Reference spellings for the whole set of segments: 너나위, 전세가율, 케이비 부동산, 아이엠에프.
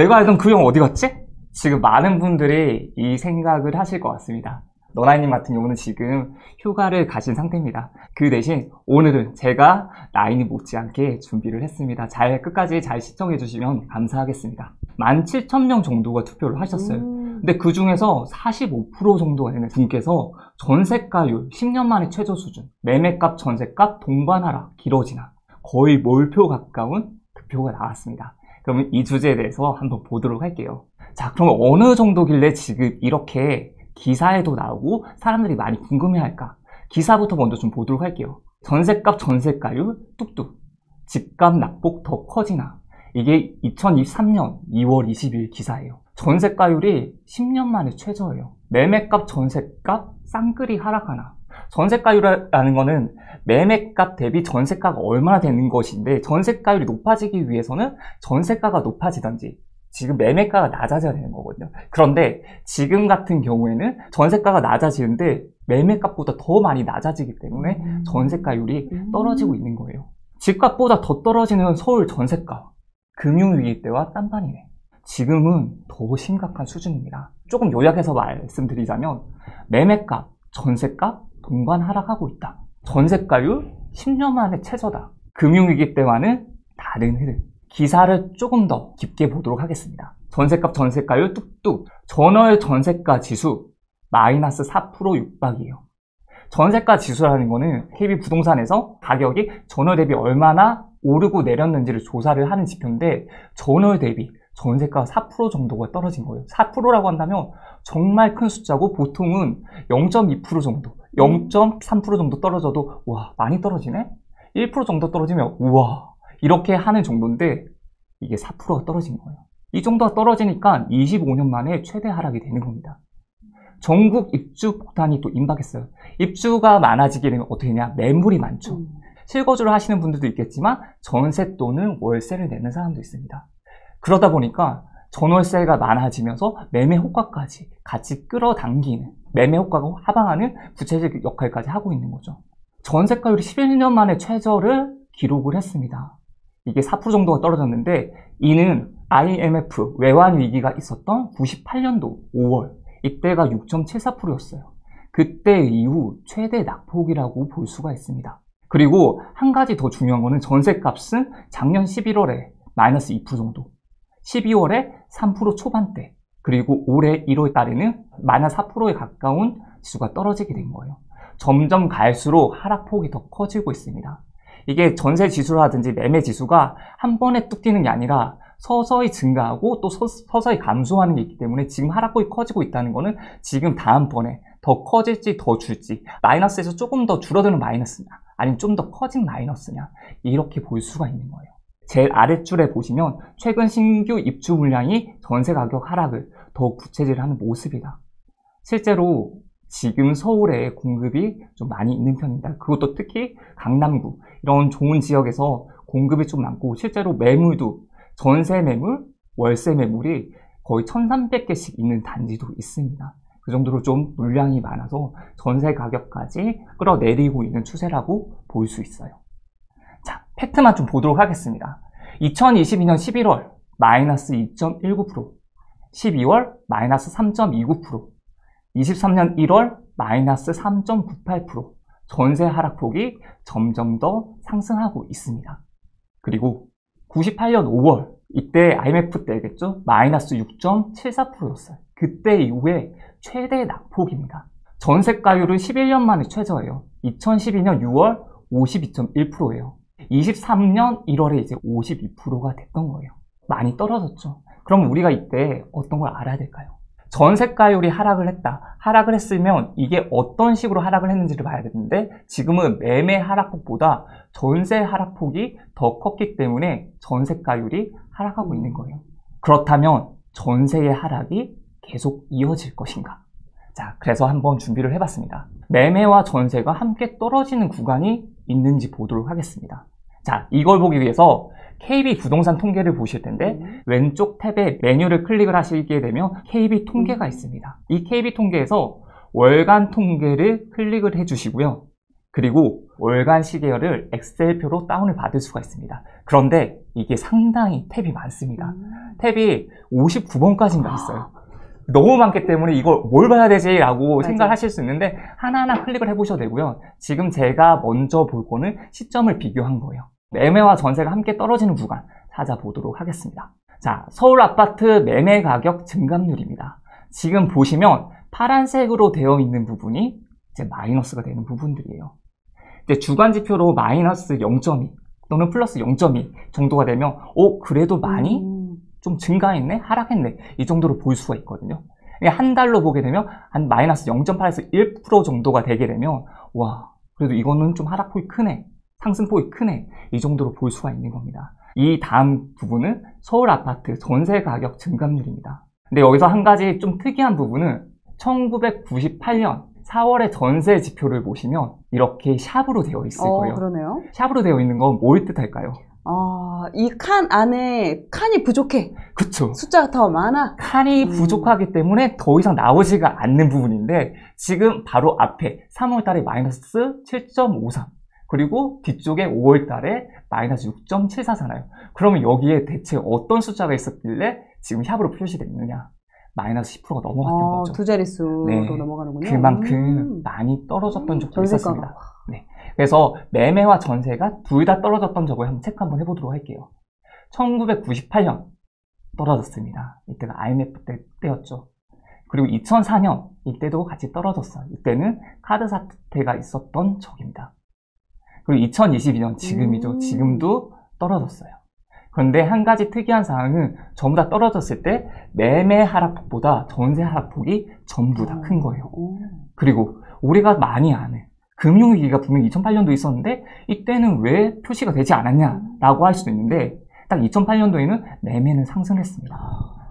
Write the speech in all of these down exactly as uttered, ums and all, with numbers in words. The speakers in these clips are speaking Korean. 내가 알던 그 형 어디 갔지? 지금 많은 분들이 이 생각을 하실 것 같습니다. 너나이님 같은 경우는 지금 휴가를 가신 상태입니다. 그 대신 오늘은 제가 라인이 못지않게 준비를 했습니다. 잘 끝까지 잘 시청해 주시면 감사하겠습니다. 만 칠천 명 정도가 투표를 하셨어요. 음. 근데 그 중에서 사십오 퍼센트 정도가 되는 분께서 전세가율 십 년 만에 최저 수준, 매매값 전세값 동반 하락, 길어지나 거의 몰표 가까운 득표가 나왔습니다. 그러면 이 주제에 대해서 한번 보도록 할게요. 자, 그럼 어느 정도길래 지금 이렇게 기사에도 나오고 사람들이 많이 궁금해할까? 기사부터 먼저 좀 보도록 할게요. 전세값 전세가율 뚝뚝, 집값 낙폭 더 커지나. 이게 이천이십삼 년 이월 이십일 기사예요. 전세가율이 십 년 만에 최저예요. 매매값 전세값 쌍끌이 하락하나. 전세가율이라는 거는 매매값 대비 전세가가 얼마나 되는 것인데, 전세가율이 높아지기 위해서는 전세가가 높아지든지 지금 매매가가 낮아져야 되는 거거든요. 그런데 지금 같은 경우에는 전세가가 낮아지는데 매매값보다 더 많이 낮아지기 때문에 음. 전세가율이 음. 떨어지고 있는 거예요. 집값보다 더 떨어지는 서울 전세가, 금융위기 때와 딴판이네. 지금은 더 심각한 수준입니다. 조금 요약해서 말씀드리자면 매매값, 전세값 동반 하락하고 있다. 전세가율 십 년 만에 최저다. 금융위기 때와는 다른 흐름. 기사를 조금 더 깊게 보도록 하겠습니다. 전세값 전세가율 뚝뚝, 전월 전세가 지수 마이너스 사 퍼센트 육박이에요. 전세가 지수라는 거는 케이비 부동산에서 가격이 전월 대비 얼마나 오르고 내렸는지를 조사를 하는 지표인데, 전월 대비 전세가 사 퍼센트 정도가 떨어진 거예요. 사 퍼센트라고 한다면 정말 큰 숫자고, 보통은 영 점 이 퍼센트 정도, 영 점 삼 퍼센트 정도 떨어져도 와 많이 떨어지네? 일 퍼센트 정도 떨어지면 우와 이렇게 하는 정도인데, 이게 사 퍼센트가 떨어진 거예요. 이 정도가 떨어지니까 이십오 년 만에 최대 하락이 되는 겁니다. 전국 입주 폭탄이 또 임박했어요. 입주가 많아지게 되면 어떻게 되냐, 매물이 많죠. 음. 실거주를 하시는 분들도 있겠지만 전세 또는 월세를 내는 사람도 있습니다. 그러다 보니까 전월세가 많아지면서 매매 효과까지 같이 끌어당기는, 매매 효과가 하방하는 부채질 역할까지 하고 있는 거죠. 전세가율이 십일 년 만에 최저를 기록을 했습니다. 이게 사 퍼센트 정도가 떨어졌는데, 이는 아이엠에프 외환위기가 있었던 구십팔 년도 오월, 이때가 육 점 칠사 퍼센트였어요. 그때 이후 최대 낙폭이라고 볼 수가 있습니다. 그리고 한 가지 더 중요한 거는 전세값은 작년 십일월에 마이너스 이 퍼센트 정도, 십이월에 삼 퍼센트 초반대, 그리고 올해 일월 달에는 마이너스 사 퍼센트에 가까운 지수가 떨어지게 된 거예요. 점점 갈수록 하락폭이 더 커지고 있습니다. 이게 전세 지수라든지 매매 지수가 한 번에 뚝 뛰는 게 아니라 서서히 증가하고 또 서, 서서히 감소하는 게 있기 때문에, 지금 하락폭이 커지고 있다는 거는 지금 다음번에 더 커질지 더 줄지, 마이너스에서 조금 더 줄어드는 마이너스냐 아니면 좀 더 커진 마이너스냐, 이렇게 볼 수가 있는 거예요. 제일 아랫줄에 보시면 최근 신규 입주 물량이 전세 가격 하락을 더욱 부채질하는 모습이다. 실제로 지금 서울에 공급이 좀 많이 있는 편입니다. 그것도 특히 강남구 이런 좋은 지역에서 공급이 좀 많고, 실제로 매물도 전세 매물, 월세 매물이 거의 천삼백 개씩 있는 단지도 있습니다. 그 정도로 좀 물량이 많아서 전세 가격까지 끌어내리고 있는 추세라고 볼 수 있어요. 자, 팩트만 좀 보도록 하겠습니다. 이천이십이 년 십일월 마이너스 이 점 일구 퍼센트, 십이월 마이너스 삼 점 이구 퍼센트, 이십삼 년 일월 마이너스 삼 점 구팔 퍼센트, 전세 하락폭이 점점 더 상승하고 있습니다. 그리고 구십팔 년 오월, 이때 아이엠에프 때겠죠? 마이너스 육 점 칠사 퍼센트였어요. 그때 이후에 최대 낙폭입니다. 전세가율은 십일 년 만에 최저예요. 이천십이 년 유월 오십이 점 일 퍼센트예요. 이십삼 년 일월에 이제 오십이 퍼센트가 됐던 거예요. 많이 떨어졌죠. 그럼 우리가 이때 어떤 걸 알아야 될까요? 전세가율이 하락을 했다. 하락을 했으면 이게 어떤 식으로 하락을 했는지를 봐야 되는데, 지금은 매매 하락폭보다 전세 하락폭이 더 컸기 때문에 전세가율이 하락하고 있는 거예요. 그렇다면 전세의 하락이 계속 이어질 것인가? 자, 그래서 한번 준비를 해봤습니다. 매매와 전세가 함께 떨어지는 구간이 있는지 보도록 하겠습니다. 자, 이걸 보기 위해서 케이비 부동산 통계를 보실 텐데, 음. 왼쪽 탭에 메뉴를 클릭을 하시게 되면 케이비 통계가 있습니다. 이 케이비 통계에서 월간 통계를 클릭을 해주시고요. 그리고 월간 시계열을 엑셀표로 다운을 받을 수가 있습니다. 그런데 이게 상당히 탭이 많습니다. 음. 탭이 오십구 번까지인가 있어요. 아. 너무 많기 때문에 이걸 뭘 봐야 되지? 라고 생각을 하실 수 있는데 하나하나 클릭을 해보셔도 되고요. 지금 제가 먼저 볼 거는 시점을 비교한 거예요. 매매와 전세가 함께 떨어지는 구간 찾아보도록 하겠습니다. 자, 서울 아파트 매매 가격 증감률입니다. 지금 보시면 파란색으로 되어 있는 부분이 이제 마이너스가 되는 부분들이에요. 이제 주간 지표로 마이너스 영 점 이 또는 플러스 영 점 이 정도가 되면 어, 그래도 많이 음. 좀 증가했네? 하락했네? 이 정도로 볼 수가 있거든요. 한 달로 보게 되면 한 마이너스 영 점 팔에서 일 퍼센트 정도가 되게 되면 와, 그래도 이거는 좀 하락폭이 크네, 상승폭이 크네, 이 정도로 볼 수가 있는 겁니다. 이 다음 부분은 서울 아파트 전세 가격 증감률입니다. 근데 여기서 한 가지 좀 특이한 부분은 천구백구십팔 년 사월의 전세 지표를 보시면 이렇게 샵으로 되어 있을 어, 거예요. 그러네요. 샵으로 되어 있는 건 뭘 뜻할까요? 어, 이 칸 안에 칸이 부족해. 그쵸. 숫자가 더 많아. 칸이 음. 부족하기 때문에 더 이상 나오지가 않는 부분인데 지금 바로 앞에 삼월 달에 마이너스 칠 점 오삼 그리고 뒤쪽에 오월 달에 마이너스 육 점 칠사잖아요. 그러면 여기에 대체 어떤 숫자가 있었길래 지금 샵으로 표시됐느냐? 마이너스 십 퍼센트가 넘어갔던 아, 거죠. 두 자릿수로 네, 넘어가는군요. 그만큼 음. 많이 떨어졌던 음, 적도 있었습니다. 네, 그래서 매매와 전세가 둘 다 떨어졌던 적을 한번 체크 한번 해보도록 할게요. 천구백구십팔 년 떨어졌습니다. 이때가 아이엠에프 때, 때였죠. 그리고 이천사 년 이때도 같이 떨어졌어요. 이때는 카드 사태가 있었던 적입니다. 그리고 이천이십이 년 지금이죠. 음. 지금도 떨어졌어요. 그런데 한 가지 특이한 사항은 전부 다 떨어졌을 때 매매 하락폭보다 전세 하락폭이 전부 다 큰 거예요. 그리고 우리가 많이 아는 금융위기가 분명히 이천팔 년도 있었는데 이때는 왜 표시가 되지 않았냐라고 할 수도 있는데 딱 이천팔 년도에는 매매는 상승했습니다.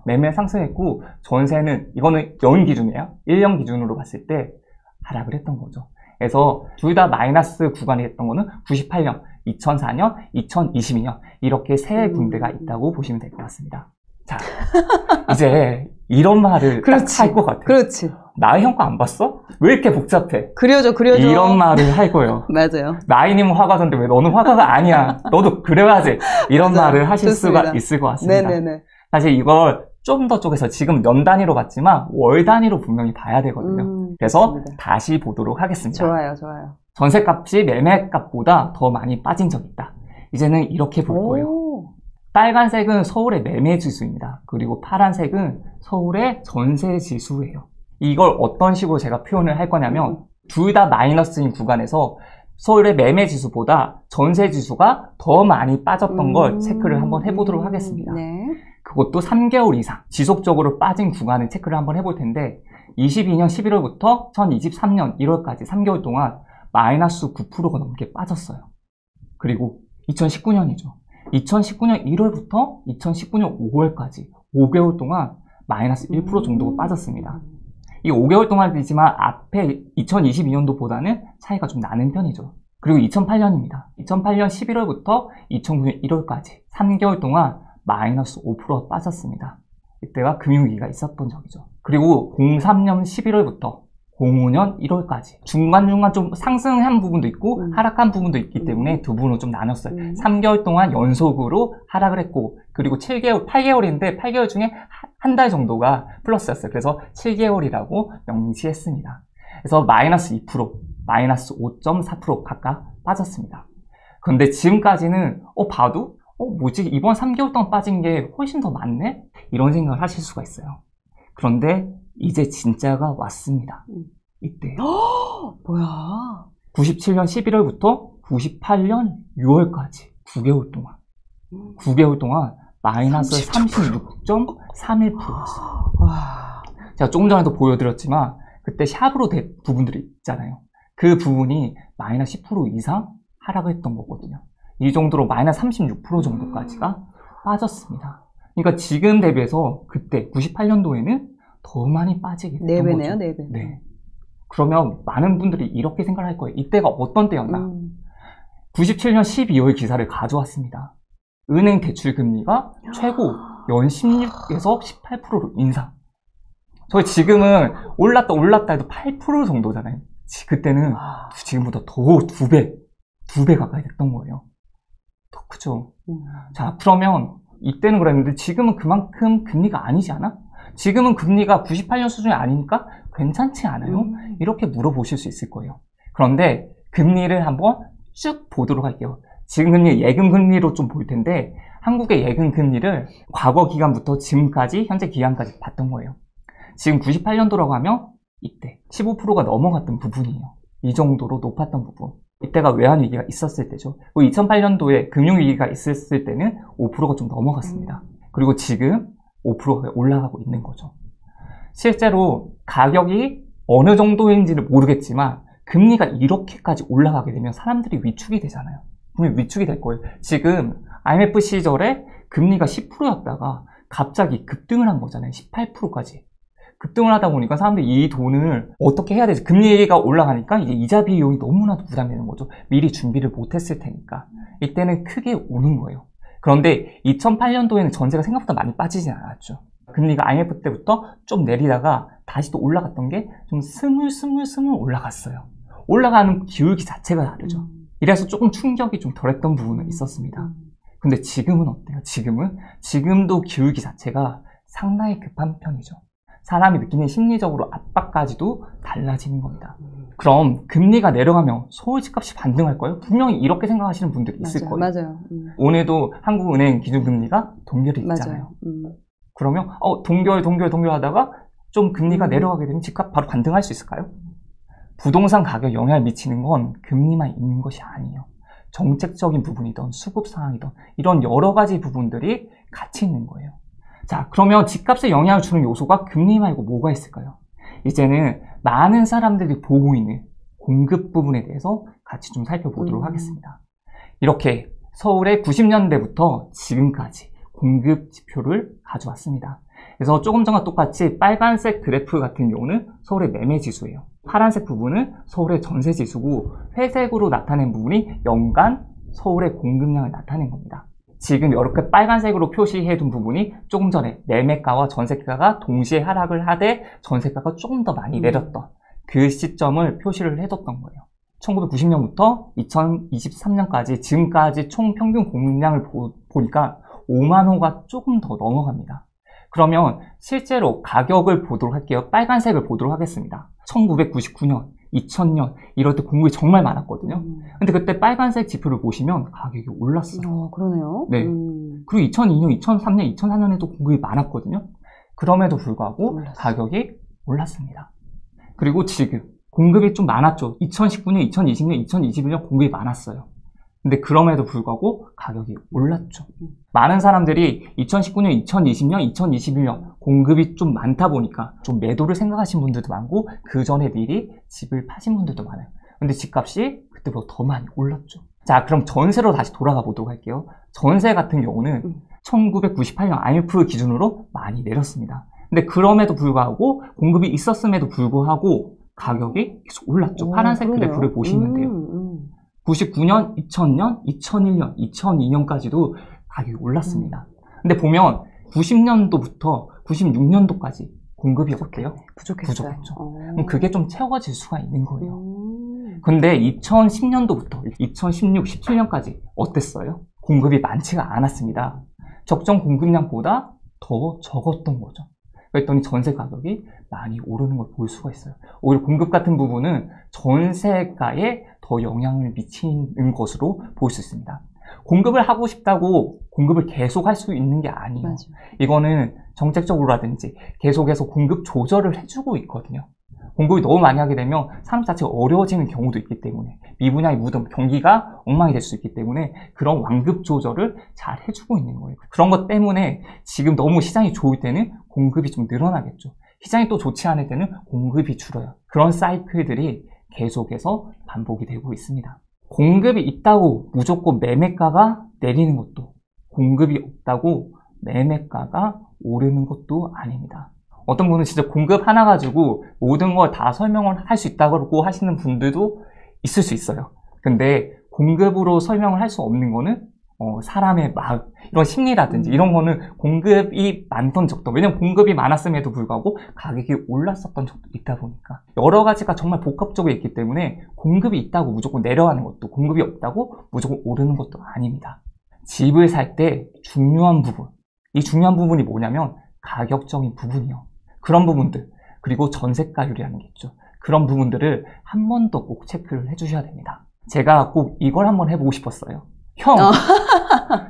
매매 상승했고 전세는 이거는 연 기준이에요. 일 년 기준으로 봤을 때 하락을 했던 거죠. 그래서 둘 다 마이너스 구간이 됐던 거는 구십팔 년, 이천사 년, 이천이십이 년 이렇게 세 군데가 있다고 보시면 될 것 같습니다. 자, 이제 이런 말을 그렇지, 할 것 같아요. 그렇지. 나의 형과 안 봤어? 왜 이렇게 복잡해? 그려줘, 그려줘. 이런 말을 할 거예요. 맞아요. 나이님은 화가던데 왜 너는 화가가 아니야? 너도 그래야지. 이런 맞아요. 말을 하실 좋습니다. 수가 있을 것 같습니다. 네네네. 사실 이걸 좀 더 쪼개서 지금 연 단위로 봤지만 월 단위로 분명히 봐야 되거든요. 음, 그래서 그렇습니다. 다시 보도록 하겠습니다. 좋아요, 좋아요. 전세값이 매매값보다 더 많이 빠진 적이 있다. 이제는 이렇게 볼 거예요. 오. 빨간색은 서울의 매매지수입니다. 그리고 파란색은 서울의 전세지수예요. 이걸 어떤 식으로 제가 표현을 할 거냐면 음. 둘 다 마이너스인 구간에서 서울의 매매지수보다 전세지수가 더 많이 빠졌던 음. 걸 체크를 한번 해보도록 하겠습니다. 네. 그것도 삼 개월 이상 지속적으로 빠진 구간을 체크를 한번 해볼 텐데 이십이 년 십일월부터 이천이십삼 년 일월까지 삼 개월 동안 마이너스 구 퍼센트가 넘게 빠졌어요. 그리고 이천십구 년이죠. 이천십구 년 일월부터 이천십구 년 오월까지 오 개월 동안 마이너스 일 퍼센트 정도가 빠졌습니다. 이 오 개월 동안이지만 앞에 이천이십이 년도보다는 차이가 좀 나는 편이죠. 그리고 이천팔 년입니다. 이천팔 년 십일월부터 이천구 년 일월까지 삼 개월 동안 마이너스 오 퍼센트가 빠졌습니다. 이때가 금융위기가 있었던 적이죠. 그리고 공삼 년 십일월부터 공오 년 일월까지 중간중간 좀 상승한 부분도 있고 음. 하락한 부분도 있기 음. 때문에 두 부분을 좀 나눴어요. 음. 삼 개월 동안 연속으로 하락을 했고 그리고 칠 개월, 팔 개월인데 팔 개월 중에 한 달 정도가 플러스였어요. 그래서 칠 개월이라고 명시했습니다. 그래서 마이너스 이 퍼센트, 마이너스 오 점 사 퍼센트 각각 빠졌습니다. 그런데 지금까지는 어 봐도 어, 뭐지? 이번 삼 개월 동안 빠진 게 훨씬 더 많네? 이런 생각을 하실 수가 있어요. 그런데 이제 진짜가 왔습니다. 이때. 허! 뭐야? 구십칠 년 십일월부터 구십팔 년 유월까지 구 개월 동안. 구 개월 동안 마이너스 삼십육 점 삼일 퍼센트였어요. 제가 조금 전에도 보여드렸지만 그때 샵으로 된 부분들이 있잖아요. 그 부분이 마이너스 십 퍼센트 이상 하락을 했던 거거든요. 이 정도로 마이너스 삼십육 퍼센트 정도까지가 빠졌습니다. 그러니까 지금 대비해서 그때 구십팔 년도에는 더 많이 빠지게 됐던 거죠. 네 배네요, 네 배. 네. 그러면 많은 분들이 이렇게 생각할 거예요. 이때가 어떤 때였나? 음. 구십칠 년 십이월 기사를 가져왔습니다. 은행 대출 금리가 최고 연 십육에서 십팔 퍼센트로 인상. 저희 지금은 올랐다 올랐다 해도 팔 퍼센트 정도잖아요. 그때는 아... 지금보다 더 두 배, 두 배 가까이 됐던 거예요. 더 크죠. 음. 자, 그러면 이때는 그랬는데 지금은 그만큼 금리가 아니지 않아? 지금은 금리가 구십팔 년 수준이 아니니까 괜찮지 않아요? 음. 이렇게 물어보실 수 있을 거예요. 그런데 금리를 한번 쭉 보도록 할게요. 지금 금리 예금 금리로 좀 볼 텐데 한국의 예금 금리를 과거 기간부터 지금까지 현재 기간까지 봤던 거예요. 지금 구십팔 년도라고 하면 이때 십오 퍼센트가 넘어갔던 부분이에요. 이 정도로 높았던 부분. 이때가 외환위기가 있었을 때죠. 그리고 이천팔 년도에 금융위기가 있었을 때는 오 퍼센트가 좀 넘어갔습니다. 그리고 지금 오 퍼센트가 올라가고 있는 거죠. 실제로 가격이 어느 정도인지를 모르겠지만 금리가 이렇게까지 올라가게 되면 사람들이 위축이 되잖아요. 분명히 위축이 될 거예요. 지금 아이엠에프 시절에 금리가 십 퍼센트였다가 갑자기 급등을 한 거잖아요. 십팔 퍼센트까지. 급등을 하다 보니까 사람들이 이 돈을 어떻게 해야 되지? 금리가 올라가니까 이제 이자 비용이 너무나도 부담되는 거죠. 미리 준비를 못했을 테니까. 이때는 크게 오는 거예요. 그런데 이천팔 년도에는 전세가 생각보다 많이 빠지진 않았죠. 금리가 아이엠에프 때부터 좀 내리다가 다시 또 올라갔던 게 좀 스물스물스물 올라갔어요. 올라가는 기울기 자체가 다르죠. 이래서 조금 충격이 좀 덜했던 부분은 있었습니다. 근데 지금은 어때요? 지금은? 지금도 기울기 자체가 상당히 급한 편이죠. 사람이 느끼는 심리적으로 압박까지도 달라지는 겁니다. 그럼 금리가 내려가면 소유집값이 반등할까요? 분명히 이렇게 생각하시는 분들이 있을 맞아요, 거예요. 맞아요. 음. 오늘도 한국은행 기준금리가 동결이 있잖아요. 음. 그러면 어, 동결, 동결, 동결하다가 좀 금리가 음. 내려가게 되면 집값 바로 반등할 수 있을까요? 부동산 가격에 영향을 미치는 건 금리만 있는 것이 아니에요. 정책적인 부분이든 수급 상황이든 이런 여러 가지 부분들이 같이 있는 거예요. 자, 그러면 집값에 영향을 주는 요소가 금리 말고 뭐가 있을까요? 이제는 많은 사람들이 보고 있는 공급 부분에 대해서 같이 좀 살펴보도록 음. 하겠습니다. 이렇게 서울의 구십 년대부터 지금까지 공급 지표를 가져왔습니다. 그래서 조금 전과 똑같이 빨간색 그래프 같은 경우는 서울의 매매 지수예요. 파란색 부분은 서울의 전세 지수고 회색으로 나타낸 부분이 연간 서울의 공급량을 나타낸 겁니다. 지금 이렇게 빨간색으로 표시해둔 부분이 조금 전에 매매가와 전세가가 동시에 하락을 하되 전세가가 조금 더 많이 내렸던 그 시점을 표시를 해뒀던 거예요. 천구백구십 년부터 이천이십삼 년까지 지금까지 총 평균 공급량을 보, 보니까 오만 호가 조금 더 넘어갑니다. 그러면 실제로 가격을 보도록 할게요. 빨간색을 보도록 하겠습니다. 천구백구십구 년, 이천 년 이럴 때 공급이 정말 많았거든요. 음. 근데 그때 빨간색 지표를 보시면 가격이 올랐어요. 어, 그러네요. 네. 음. 그리고 이천이 년, 이천삼 년, 이천사 년에도 공급이 많았거든요. 그럼에도 불구하고 올랐어요. 가격이 올랐습니다. 그리고 지금 공급이 좀 많았죠. 이천십구 년, 이천이십 년, 이천이십일 년 공급이 많았어요. 근데 그럼에도 불구하고 가격이 올랐죠. 음. 많은 사람들이 이천십구 년, 이천이십 년, 이천이십일 년 공급이 좀 많다 보니까 좀 매도를 생각하신 분들도 많고 그 전에 미리 집을 파신 분들도 많아요. 근데 집값이 그때보다 더 많이 올랐죠. 자, 그럼 전세로 다시 돌아가 보도록 할게요. 전세 같은 경우는 음. 천구백구십팔 년 아이엠에프 기준으로 많이 내렸습니다. 근데 그럼에도 불구하고 공급이 있었음에도 불구하고 가격이 계속 올랐죠. 오, 파란색 그러네요. 그래프를 보시면 돼요. 음, 음. 구십구 년, 이천 년, 이천일 년, 이천이 년까지도 가격이 올랐습니다. 음. 근데 보면 구십 년도부터 구십육 년도까지 공급이 어때요? 부족했어요. 부족했죠. 오. 그럼 그게 좀 채워질 수가 있는 거예요. 음. 근데 이천십 년도부터 이천십육, 십칠 년까지 어땠어요? 공급이 많지가 않았습니다. 적정 공급량보다 더 적었던 거죠. 그랬더니 전세 가격이 많이 오르는 걸 볼 수가 있어요. 오히려 공급 같은 부분은 전세가에 더 영향을 미치는 것으로 볼 수 있습니다. 공급을 하고 싶다고 공급을 계속 할 수 있는 게 아니에요. 맞아요. 이거는 정책적으로라든지 계속해서 공급 조절을 해주고 있거든요. 공급이 너무 많이 하게 되면 산업 자체가 어려워지는 경우도 있기 때문에 미분양이 묻은 경기가 엉망이 될 수 있기 때문에 그런 완급 조절을 잘 해주고 있는 거예요. 그런 것 때문에 지금 너무 시장이 좋을 때는 공급이 좀 늘어나겠죠. 시장이 또 좋지 않을 때는 공급이 줄어요. 그런 사이클들이 계속해서 반복이 되고 있습니다. 공급이 있다고 무조건 매매가가 내리는 것도 공급이 없다고 매매가가 오르는 것도 아닙니다. 어떤 분은 진짜 공급 하나 가지고 모든 걸 다 설명을 할 수 있다고 하시는 분들도 있을 수 있어요. 근데 공급으로 설명을 할 수 없는 거는 어, 사람의 막 이런 심리라든지 이런 거는 공급이 많던 적도, 왜냐면 공급이 많았음에도 불구하고 가격이 올랐었던 적도 있다 보니까 여러 가지가 정말 복합적으로 있기 때문에 공급이 있다고 무조건 내려가는 것도, 공급이 없다고 무조건 오르는 것도 아닙니다. 집을 살 때 중요한 부분, 이 중요한 부분이 뭐냐면 가격적인 부분이요. 그런 부분들, 그리고 전세가율이라는 게 있죠. 그런 부분들을 한 번 더 꼭 체크를 해주셔야 됩니다. 제가 꼭 이걸 한번 해보고 싶었어요. 형,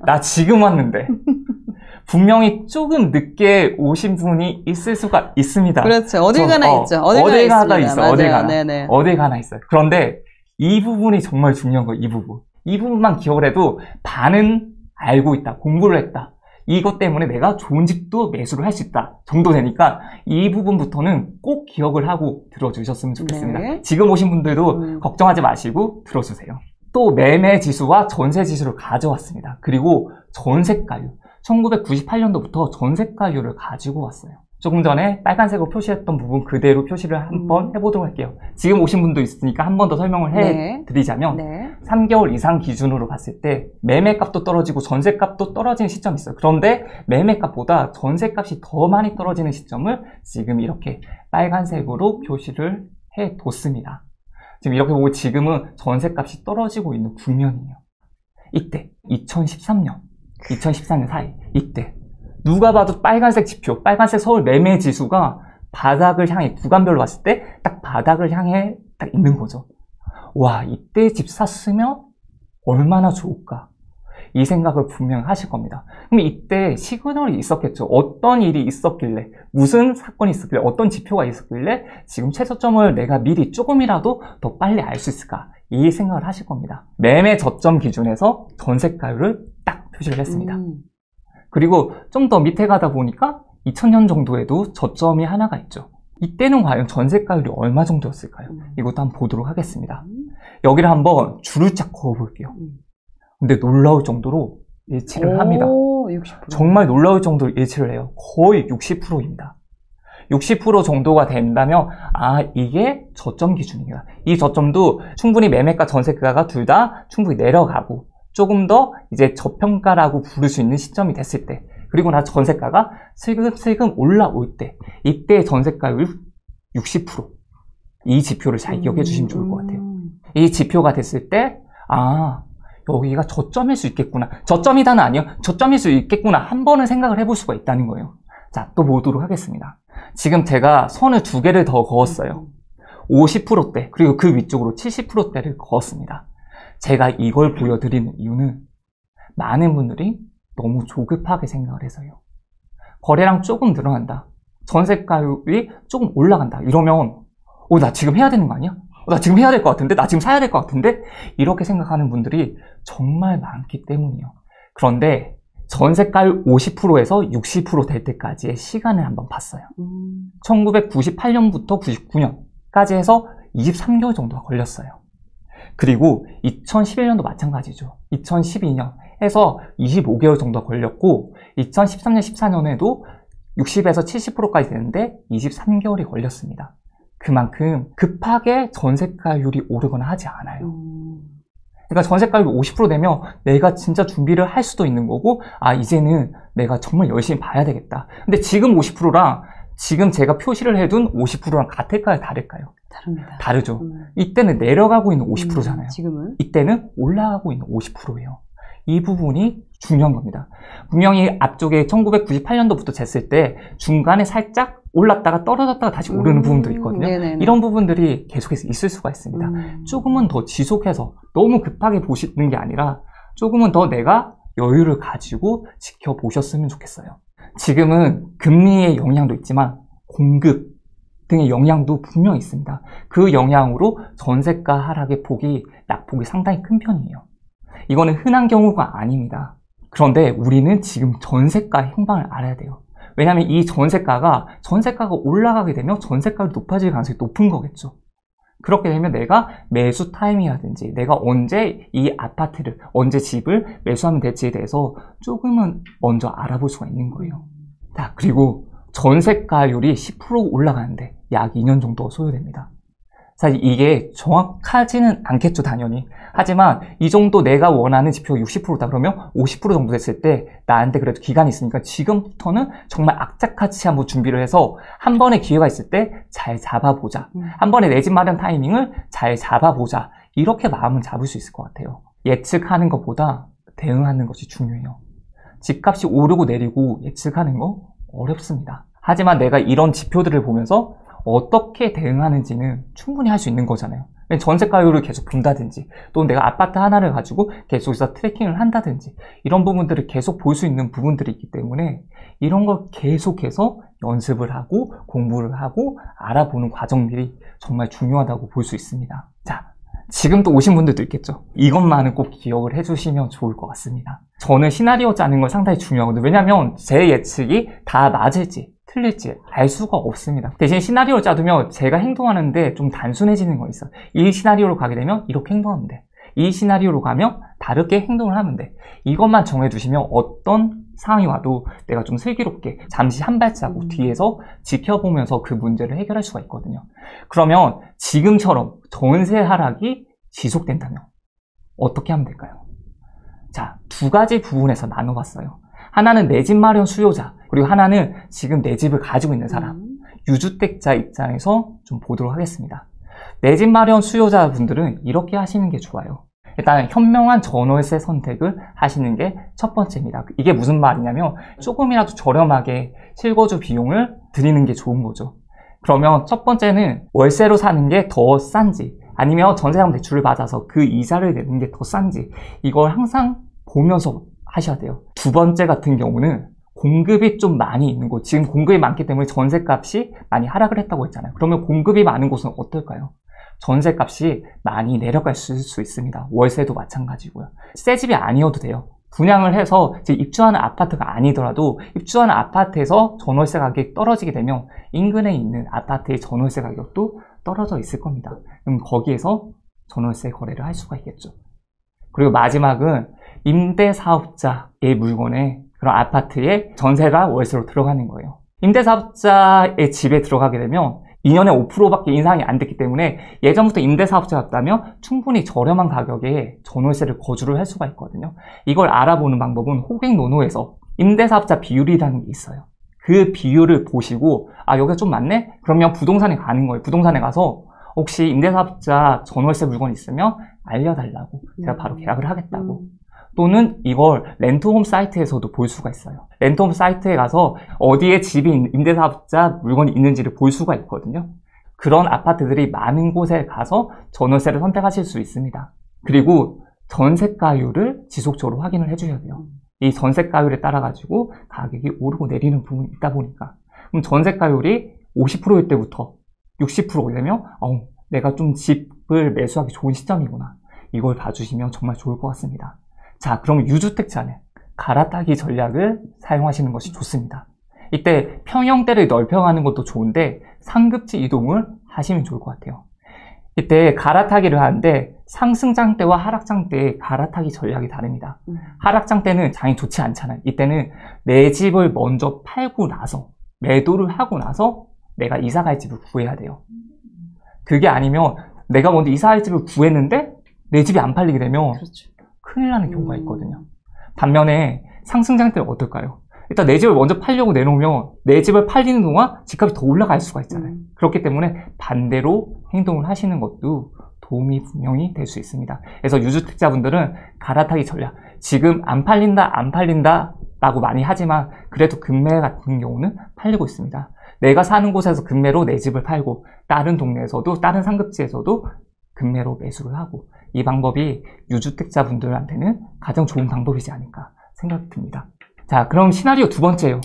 나 지금 왔는데 분명히 조금 늦게 오신 분이 있을 수가 있습니다. 그렇죠. 어딜 가나 어, 있죠. 어딜 가나, 가나 있어. 맞아요. 어딜 가나. 네네. 어딜 가나 있어요. 그런데 이 부분이 정말 중요한 거예요. 이 부분. 이 부분만 기억을 해도 반은 알고 있다. 공부를 했다. 이것 때문에 내가 좋은 집도 매수를 할 수 있다 정도 되니까 이 부분부터는 꼭 기억을 하고 들어주셨으면 좋겠습니다. 네. 지금 오신 분들도 음. 걱정하지 마시고 들어주세요. 또 매매지수와 전세지수를 가져왔습니다. 그리고 전세가율, 천구백구십팔 년도부터 전세가율을 가지고 왔어요. 조금 전에 빨간색으로 표시했던 부분 그대로 표시를 한번 음. 해보도록 할게요. 지금 오신 분도 있으니까 한 번 더 설명을 해드리자면 네. 네. 삼 개월 이상 기준으로 봤을 때 매매값도 떨어지고 전세값도 떨어지는 시점이 있어요. 그런데 매매값보다 전세값이 더 많이 떨어지는 시점을 지금 이렇게 빨간색으로 표시를 해뒀습니다. 지금 이렇게 보고 지금은 전세값이 떨어지고 있는 국면이에요. 이때 이천십삼 년, 이천십사 년 사이 이때 누가 봐도 빨간색 지표, 빨간색 서울 매매 지수가 바닥을 향해, 구간별로 봤을 때 딱 바닥을 향해 딱 있는 거죠. 와, 이때 집 샀으면 얼마나 좋을까? 이 생각을 분명히 하실 겁니다. 그럼 이때 시그널이 있었겠죠. 어떤 일이 있었길래, 무슨 사건이 있었길래, 어떤 지표가 있었길래 지금 최저점을 내가 미리 조금이라도 더 빨리 알 수 있을까? 이 생각을 하실 겁니다. 매매 저점 기준에서 전세가율을 딱 표시를 했습니다. 음. 그리고 좀 더 밑에 가다 보니까 이천 년 정도에도 저점이 하나가 있죠. 이때는 과연 전세가율이 얼마 정도였을까요? 음. 이것도 한번 보도록 하겠습니다. 음. 여기를 한번 줄을 쫙 그어볼게요. 음. 근데 놀라울 정도로 일치를 오, 합니다. 육십 퍼센트. 정말 놀라울 정도로 일치를 해요. 거의 육십 퍼센트입니다. 육십 퍼센트 정도가 된다면 아, 이게 저점 기준이야. 이 저점도 충분히 매매가 전세가가 둘 다 충분히 내려가고 조금 더 이제 저평가라고 부를 수 있는 시점이 됐을 때, 그리고 나 전세가가 슬금슬금 올라올 때, 이때 전세가율 육십 퍼센트, 이 지표를 잘 기억해 주시면 좋을 것 같아요. 이 지표가 됐을 때 아, 여기가 저점일 수 있겠구나, 저점이다는 아니요, 저점일 수 있겠구나 한 번은 생각을 해볼 수가 있다는 거예요. 자, 또 보도록 하겠습니다. 지금 제가 선을 두 개를 더 그었어요. 오십 퍼센트대 그리고 그 위쪽으로 칠십 퍼센트대를 그었습니다. 제가 이걸 보여드리는 이유는 많은 분들이 너무 조급하게 생각을 해서요. 거래량 조금 늘어난다, 전세가율이 조금 올라간다 이러면 어, 나 지금 해야 되는 거 아니야? 어, 나 지금 해야 될 것 같은데? 나 지금 사야 될 것 같은데? 이렇게 생각하는 분들이 정말 많기 때문이에요. 그런데 전세가율 오십 퍼센트에서 육십 퍼센트 될 때까지의 시간을 한번 봤어요. 음. 천구백구십팔 년부터 구십구 년까지 해서 이십삼 개월 정도가 걸렸어요. 그리고 이천십일 년도 마찬가지죠. 이천십이 년 해서 이십오 개월 정도 걸렸고, 이천십삼 년, 십사 년에도 육십에서 칠십 퍼센트까지 되는데 이십삼 개월이 걸렸습니다. 그만큼 급하게 전세가율이 오르거나 하지 않아요. 그러니까 전세가율 오십 퍼센트 되면 내가 진짜 준비를 할 수도 있는 거고, 아, 이제는 내가 정말 열심히 봐야 되겠다. 근데 지금 오십 퍼센트랑 지금 제가 표시를 해둔 오십 퍼센트랑 같을까요? 다를까요? 다릅니다. 다르죠. 음. 이때는 내려가고 있는 오십 퍼센트잖아요. 음, 지금은? 이때는 올라가고 있는 오십 퍼센트예요. 이 부분이 중요한 겁니다. 분명히 앞쪽에 천구백구십팔 년도부터 쟀을 때 중간에 살짝 올랐다가 떨어졌다가 다시 오르는 음, 부분도 있거든요. 네네네. 이런 부분들이 계속해서 있을 수가 있습니다. 음. 조금은 더 지속해서 너무 급하게 보시는 게 아니라 조금은 더 내가 여유를 가지고 지켜보셨으면 좋겠어요. 지금은 금리의 영향도 있지만 공급 등의 영향도 분명히 있습니다. 그 영향으로 전세가 하락의 폭이, 낙폭이 상당히 큰 편이에요. 이거는 흔한 경우가 아닙니다. 그런데 우리는 지금 전세가의 형방을 알아야 돼요. 왜냐하면 이 전세가가 전세가가 올라가게 되면 전세가율이 높아질 가능성이 높은 거겠죠. 그렇게 되면 내가 매수 타이밍이라든지 내가 언제 이 아파트를, 언제 집을 매수하면 될지에 대해서 조금은 먼저 알아볼 수가 있는 거예요. 자, 그리고 전세가율이 십 퍼센트 올라가는데 약 이 년 정도 소요됩니다. 사실 이게 정확하지는 않겠죠, 당연히. 하지만 이 정도 내가 원하는 지표가 육십 퍼센트다 그러면 오십 퍼센트 정도 됐을 때 나한테 그래도 기간이 있으니까 지금부터는 정말 악착같이 한번 준비를 해서 한 번의 기회가 있을 때 잘 잡아보자. 음. 한 번에 내 집 마련 타이밍을 잘 잡아보자. 이렇게 마음은 잡을 수 있을 것 같아요. 예측하는 것보다 대응하는 것이 중요해요. 집값이 오르고 내리고 예측하는 거 어렵습니다. 하지만 내가 이런 지표들을 보면서 어떻게 대응하는지는 충분히 할 수 있는 거잖아요. 전세가율을 계속 본다든지 또는 내가 아파트 하나를 가지고 계속해서 트래킹을 한다든지 이런 부분들을 계속 볼 수 있는 부분들이 있기 때문에 이런 걸 계속해서 연습을 하고 공부를 하고 알아보는 과정들이 정말 중요하다고 볼 수 있습니다. 자, 지금 또 오신 분들도 있겠죠. 이것만은 꼭 기억을 해주시면 좋을 것 같습니다. 저는 시나리오 짜는 건 상당히 중요하거든요. 왜냐하면 제 예측이 다 맞을지 틀릴지 알 수가 없습니다. 대신 시나리오를 짜두면 제가 행동하는데 좀 단순해지는 거 있어요. 이 시나리오로 가게 되면 이렇게 행동하면 돼. 이 시나리오로 가면 다르게 행동을 하면 돼. 이것만 정해두시면 어떤 상황이 와도 내가 좀 슬기롭게 잠시 한 발짝 음. 뒤에서 지켜보면서 그 문제를 해결할 수가 있거든요. 그러면 지금처럼 전세 하락이 지속된다면 어떻게 하면 될까요? 자, 두 가지 부분에서 나눠봤어요. 하나는 내 집 마련 수요자, 그리고 하나는 지금 내 집을 가지고 있는 사람, 음. 유주택자 입장에서 좀 보도록 하겠습니다. 내 집 마련 수요자분들은 이렇게 하시는 게 좋아요. 일단 현명한 전월세 선택을 하시는 게 첫 번째입니다. 이게 무슨 말이냐면 조금이라도 저렴하게 실거주 비용을 드리는 게 좋은 거죠. 그러면 첫 번째는 월세로 사는 게 더 싼지 아니면 전세상 대출을 받아서 그 이자를 내는 게 더 싼지 이걸 항상 보면서 하셔야 돼요. 두 번째 같은 경우는 공급이 좀 많이 있는 곳, 지금 공급이 많기 때문에 전세값이 많이 하락을 했다고 했잖아요. 그러면 공급이 많은 곳은 어떨까요? 전세값이 많이 내려갈 수 있습니다. 월세도 마찬가지고요. 새 집이 아니어도 돼요. 분양을 해서 지금 입주하는 아파트가 아니더라도 입주하는 아파트에서 전월세 가격이 떨어지게 되면 인근에 있는 아파트의 전월세 가격도 떨어져 있을 겁니다. 그럼 거기에서 전월세 거래를 할 수가 있겠죠. 그리고 마지막은 임대사업자의 물건에 그런 아파트에 전세가 월세로 들어가는 거예요. 임대사업자의 집에 들어가게 되면 이 년에 오 퍼센트밖에 인상이 안 됐기 때문에 예전부터 임대사업자였다면 충분히 저렴한 가격에 전월세를 거주를 할 수가 있거든요. 이걸 알아보는 방법은 호객노노에서 임대사업자 비율이라는 게 있어요. 그 비율을 보시고 아 여기가 좀 많네? 그러면 부동산에 가는 거예요. 부동산에 가서 혹시 임대사업자 전월세 물건 있으면 알려달라고 제가 바로 계약을 하겠다고. 음. 또는 이걸 렌트홈 사이트에서도 볼 수가 있어요. 렌트홈 사이트에 가서 어디에 집이 임대사업자 물건이 있는지를 볼 수가 있거든요. 그런 아파트들이 많은 곳에 가서 전월세를 선택하실 수 있습니다. 그리고 전세가율을 지속적으로 확인을 해주셔야 돼요. 이 전세가율에 따라 가지고 가격이 오르고 내리는 부분이 있다 보니까 그럼 전세가율이 오십 퍼센트일 때부터 육십 퍼센트가 되면 어, 내가 좀 집을 매수하기 좋은 시점이구나. 이걸 봐주시면 정말 좋을 것 같습니다. 자, 그럼 유주택자는 갈아타기 전략을 사용하시는 것이 좋습니다. 이때 평형대를 넓혀가는 것도 좋은데 상급지 이동을 하시면 좋을 것 같아요. 이때 갈아타기를 하는데 상승장대와 하락장대의 갈아타기 전략이 다릅니다. 음. 하락장대는 장이 좋지 않잖아요. 이때는 내 집을 먼저 팔고 나서 매도를 하고 나서 내가 이사갈 집을 구해야 돼요. 그게 아니면 내가 먼저 이사갈 집을 구했는데 내 집이 안 팔리게 되면 그렇죠. 큰일 나는 경우가 있거든요. 반면에 상승장대는 어떨까요? 일단 내 집을 먼저 팔려고 내놓으면 내 집을 팔리는 동안 집값이 더 올라갈 수가 있잖아요. 음. 그렇기 때문에 반대로 행동을 하시는 것도 도움이 분명히 될 수 있습니다. 그래서 유주택자분들은 갈아타기 전략, 지금 안 팔린다 안 팔린다 라고 많이 하지만 그래도 급매 같은 경우는 팔리고 있습니다. 내가 사는 곳에서 급매로 내 집을 팔고 다른 동네에서도 다른 상급지에서도 급매로 매수를 하고 이 방법이 유주택자분들한테는 가장 좋은 방법이지 않을까 생각이 듭니다. 자, 그럼 시나리오 두 번째요.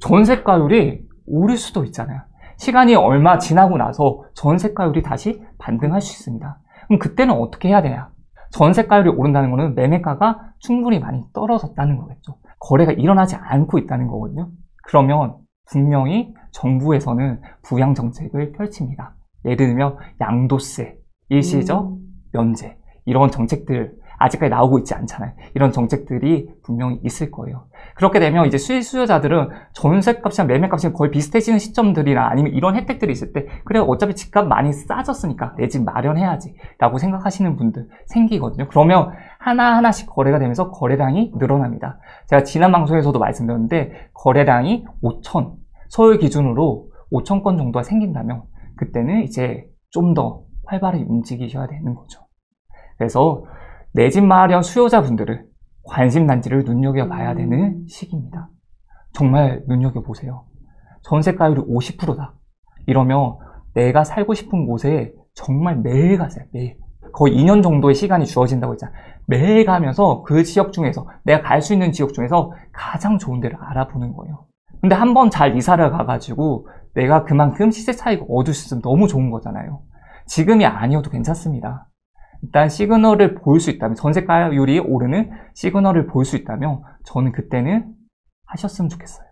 전세가율이 오를 수도 있잖아요. 시간이 얼마 지나고 나서 전세가율이 다시 반등할 수 있습니다. 그럼 그때는 어떻게 해야 되냐? 전세가율이 오른다는 것은 매매가가 충분히 많이 떨어졌다는 거겠죠. 거래가 일어나지 않고 있다는 거거든요. 그러면 분명히 정부에서는 부양 정책을 펼칩니다. 예를 들면 양도세, 일시적 음. 면제 이런 정책들, 아직까지 나오고 있지 않잖아요. 이런 정책들이 분명히 있을 거예요. 그렇게 되면 이제 수익 수요자들은 전세값이랑 매매값이 거의 비슷해지는 시점들이나 아니면 이런 혜택들이 있을 때 그래 어차피 집값 많이 싸졌으니까 내 집 마련해야지 라고 생각하시는 분들 생기거든요. 그러면 하나하나씩 거래가 되면서 거래량이 늘어납니다. 제가 지난 방송에서도 말씀드렸는데 거래량이 오천, 서울 기준으로 오천 건 정도가 생긴다면 그때는 이제 좀 더 활발히 움직이셔야 되는 거죠. 그래서 내 집 마련 수요자분들을 관심단지를 눈여겨봐야 되는 시기입니다. 정말 눈여겨보세요. 전세가율이 오십 퍼센트다. 이러면 내가 살고 싶은 곳에 정말 매일 가세요. 매일. 거의 이 년 정도의 시간이 주어진다고 했잖아요. 매일 가면서 그 지역 중에서 내가 갈 수 있는 지역 중에서 가장 좋은 데를 알아보는 거예요. 근데 한번 잘 이사를 가가지고 내가 그만큼 시세 차익을 얻을 수 있으면 너무 좋은 거잖아요. 지금이 아니어도 괜찮습니다. 일단 시그널을 볼 수 있다면, 전세가율이 오르는 시그널을 볼 수 있다면 저는 그때는 하셨으면 좋겠어요.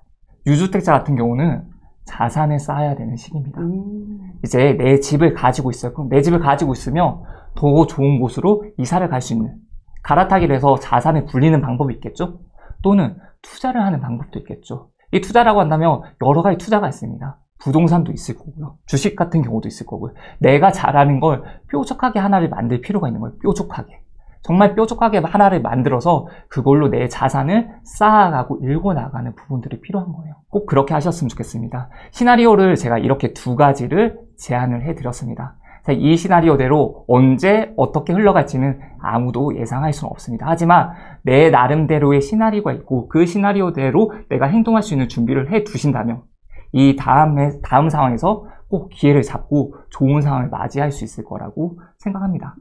유주택자 같은 경우는 자산을 쌓아야 되는 시기입니다. 음. 이제 내 집을 가지고 있어요. 그럼 내 집을 가지고 있으면 더 좋은 곳으로 이사를 갈 수 있는, 갈아타기를 해서 자산을 불리는 방법이 있겠죠? 또는 투자를 하는 방법도 있겠죠. 이 투자라고 한다면 여러 가지 투자가 있습니다. 부동산도 있을 거고요. 주식 같은 경우도 있을 거고요. 내가 잘하는 걸 뾰족하게 하나를 만들 필요가 있는 거예요. 뾰족하게. 정말 뾰족하게 하나를 만들어서 그걸로 내 자산을 쌓아가고 일궈 나가는 부분들이 필요한 거예요. 꼭 그렇게 하셨으면 좋겠습니다. 시나리오를 제가 이렇게 두 가지를 제안을 해드렸습니다. 이 시나리오대로 언제 어떻게 흘러갈지는 아무도 예상할 수는 없습니다. 하지만 내 나름대로의 시나리오가 있고 그 시나리오대로 내가 행동할 수 있는 준비를 해두신다면 이 다음에, 다음 상황에서 꼭 기회를 잡고 좋은 상황을 맞이할 수 있을 거라고 생각합니다.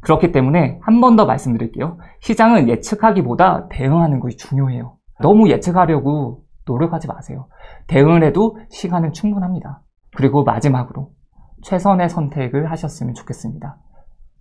그렇기 때문에 한 번 더 말씀드릴게요. 시장은 예측하기보다 대응하는 것이 중요해요. 너무 예측하려고 노력하지 마세요. 대응을 해도 시간은 충분합니다. 그리고 마지막으로 최선의 선택을 하셨으면 좋겠습니다.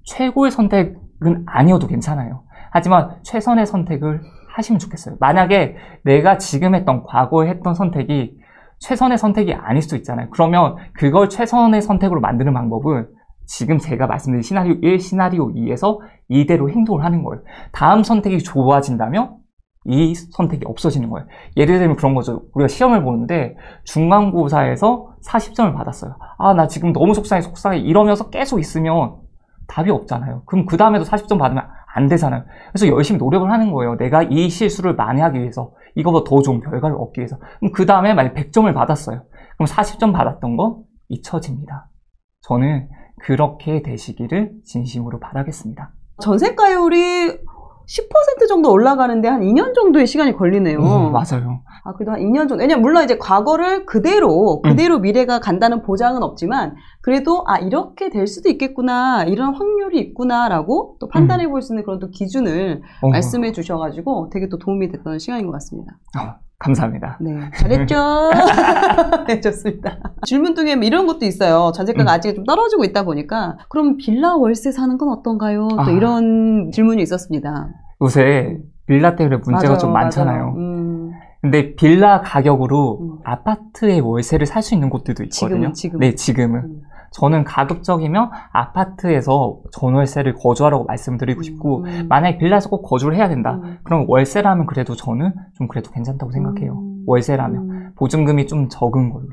최고의 선택은 아니어도 괜찮아요. 하지만 최선의 선택을 하시면 좋겠어요. 만약에 내가 지금 했던, 과거에 했던 선택이 최선의 선택이 아닐 수도 있잖아요. 그러면 그걸 최선의 선택으로 만드는 방법은 지금 제가 말씀드린 시나리오 일, 시나리오 이에서 이대로 행동을 하는 거예요. 다음 선택이 좋아진다면 이 선택이 없어지는 거예요. 예를 들면 그런 거죠. 우리가 시험을 보는데 중간고사에서 사십 점을 받았어요. 아, 나 지금 너무 속상해, 속상해 이러면서 계속 있으면 답이 없잖아요. 그럼 그 다음에도 사십 점 받으면 안 되잖아요. 그래서 열심히 노력을 하는 거예요. 내가 이 실수를 만회하기 위해서, 이거보다 더 좋은 결과를 얻기 위해서. 그럼 그 다음에 만약 백 점을 받았어요. 그럼 사십 점 받았던 거 잊혀집니다. 저는 그렇게 되시기를 진심으로 바라겠습니다. 전세가율이 십 퍼센트 정도 올라가는데 한 이 년 정도의 시간이 걸리네요. 음, 맞아요. 아, 그래도 한 이 년 정도. 왜냐면 물론 이제 과거를 그대로, 그대로 음. 미래가 간다는 보장은 없지만, 그래도, 아, 이렇게 될 수도 있겠구나, 이런 확률이 있구나라고 또 판단해 볼 수 있는 그런 또 기준을 어. 말씀해 주셔가지고 되게 또 도움이 됐던 시간인 것 같습니다. 어, 감사합니다. 네. 잘했죠? 네, 좋습니다. 질문 중에 이런 것도 있어요. 전세가가 음. 아직 좀 떨어지고 있다 보니까, 그럼 빌라 월세 사는 건 어떤가요? 또 아. 이런 질문이 있었습니다. 요새 빌라 때문에 문제가 맞아요, 좀 많잖아요. 음. 근데 빌라 가격으로 음. 아파트의 월세를 살 수 있는 곳들도 있거든요. 지금은? 지금은. 네, 지금은. 음. 저는 가급적이면 아파트에서 전월세를 거주하라고 말씀드리고 음. 싶고 만약에 빌라에서 꼭 거주를 해야 된다. 음. 그럼 월세라면 그래도 저는 좀 그래도 괜찮다고 생각해요. 음. 월세라면. 음. 보증금이 좀 적은 걸로.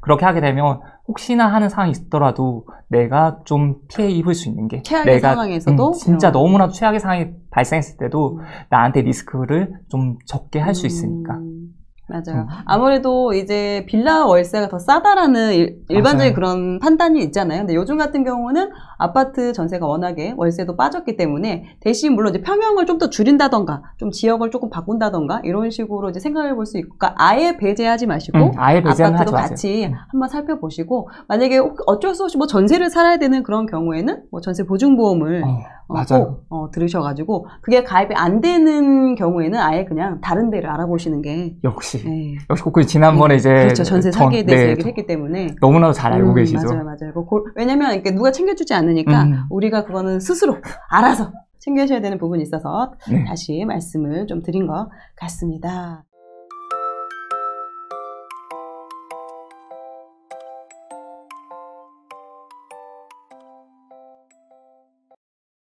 그렇게 하게 되면 혹시나 하는 상황이 있더라도 내가 좀 피해 입을 수 있는 게 최악의 내가, 상황에서도 음, 진짜 음. 너무나도 최악의 상황이 발생했을 때도 음. 나한테 리스크를 좀 적게 할 수 있으니까. 음. 맞아요. 음. 아무래도 이제 빌라 월세가 더 싸다라는 일, 일반적인 맞아요. 그런 판단이 있잖아요. 근데 요즘 같은 경우는 아파트 전세가 워낙에 월세도 빠졌기 때문에 대신 물론 이제 평형을 좀 더 줄인다던가 좀 지역을 조금 바꾼다던가 이런 식으로 이제 생각해 볼 수 있고 그러니까 아예 배제하지 마시고 음, 아예 아파트도 같이 음. 한번 살펴보시고 만약에 어쩔 수 없이 뭐 전세를 살아야 되는 그런 경우에는 뭐 전세 보증보험을 어. 어, 맞아요. 꼭, 어, 들으셔가지고 그게 가입이 안 되는 경우에는 아예 그냥 다른 데를 알아보시는 게 역시 네. 역시 그 지난번에 네. 이제 그렇죠. 전세 사기에 대해서 네. 얘기를 했기 때문에 너무나도 잘 알고 음, 계시죠. 맞아요, 맞아요. 뭐 고, 왜냐면 이렇게 누가 챙겨주지 않으니까 음. 우리가 그거는 스스로 알아서 챙겨셔야 되는 부분이 있어서 네. 다시 말씀을 좀 드린 것 같습니다.